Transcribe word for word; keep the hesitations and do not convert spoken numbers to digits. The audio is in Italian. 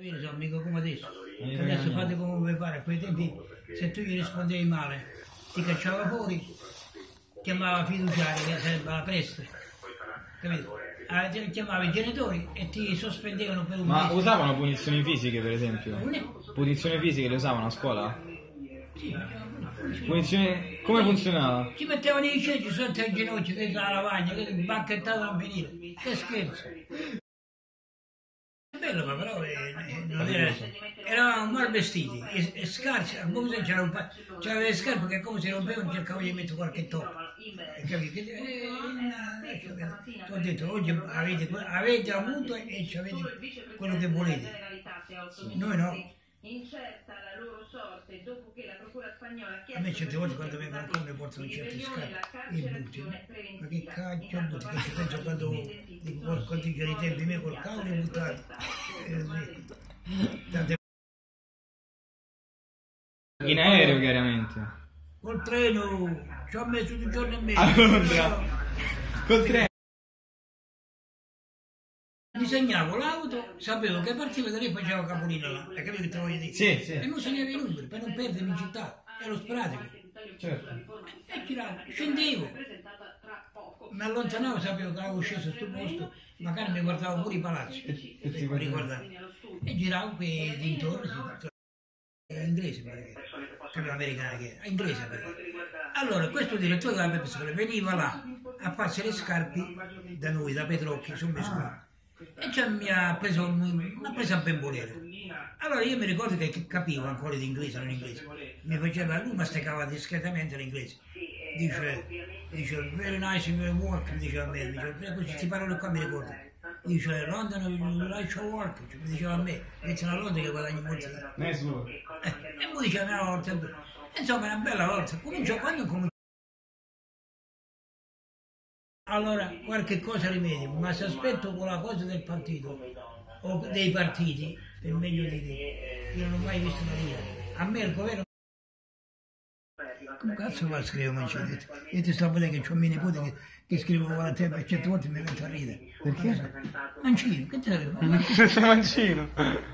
Io sono amico come adesso, eh, adesso no. Fate come vi pare, a quei tempi se tu gli rispondevi male ti cacciava fuori, chiamava fiduciari, che sarebbe la peste, capito? Ah, chiamava i genitori e ti sospendevano per un mese. Ma usavano punizioni fisiche per esempio? Punizioni fisiche le usavano a scuola? Sì. Punizione... come funzionava? Ci mettevano i ceci sotto il ginocchio, che la lavagna, che bacchettavano a venire, che scherzo! Bello, ma però eh, non era... eravamo mal vestiti e, e scarsi, al momento c'era un paio, c'era le scarpe che come si rompevano cercavo di mettere qualche toppa, capito? E, e, e, ti ho detto, oggi avete, avete avuto e ci avete quello che volete, noi no. Incerta la loro sorte dopo che la procura spagnola chiede a me certe volte quando vengono ancora mi portano certi scarpe e butti, ma che cacchio butti, che ci penso quando dico contingere i tempi miei col cavolo e buttare in aereo chiaramente col treno ci ho messo un giorno e mezzo a Londra col treno disegnavo l'auto, sapevo che partiva da lì facevo capolino là, hai capito che te lo voglio dire? Sì, sì. E non segnevo i numeri per non perdermi in città, ero sporadico. Certo. E giravo, scendevo, mi allontanavo, sapevo che avevo sceso a sto posto, magari mi guardavo pure i palazzi, e, e, ti e giravo qui dintorno, era inglese perché, capito americana che era, inglese perché. Allora questo direttore della persona veniva là a farsi le scarpe da noi, da Petrocchi, sono mescolati. E cioè mi ha preso, mi ha preso a ben volere. Allora io mi ricordo che capivo ancora l'inglese, non l'inglese. Mi faceva, lui masticava discretamente l'inglese. Dice, dice, very nice your work, dice a me, dice, queste parole qua mi ricordo. Dice, London, you like your work, mi diceva a me, invece a Londra che guadagni molto. E lui diceva una volta, insomma è una bella volta. Cominciò quando cominciò. Allora qualche cosa rimedio, ma se aspetto con la cosa del partito o dei partiti, per meglio di te, io non ho mai visto una via. A me il governo... Come cazzo va a scrivere Mancini? Io ti sto a vedere che ho mio nipote che, che scrivo con la tempo e certe volte mi metto a ridere. Perché? Mancino, che te ne... Mancino?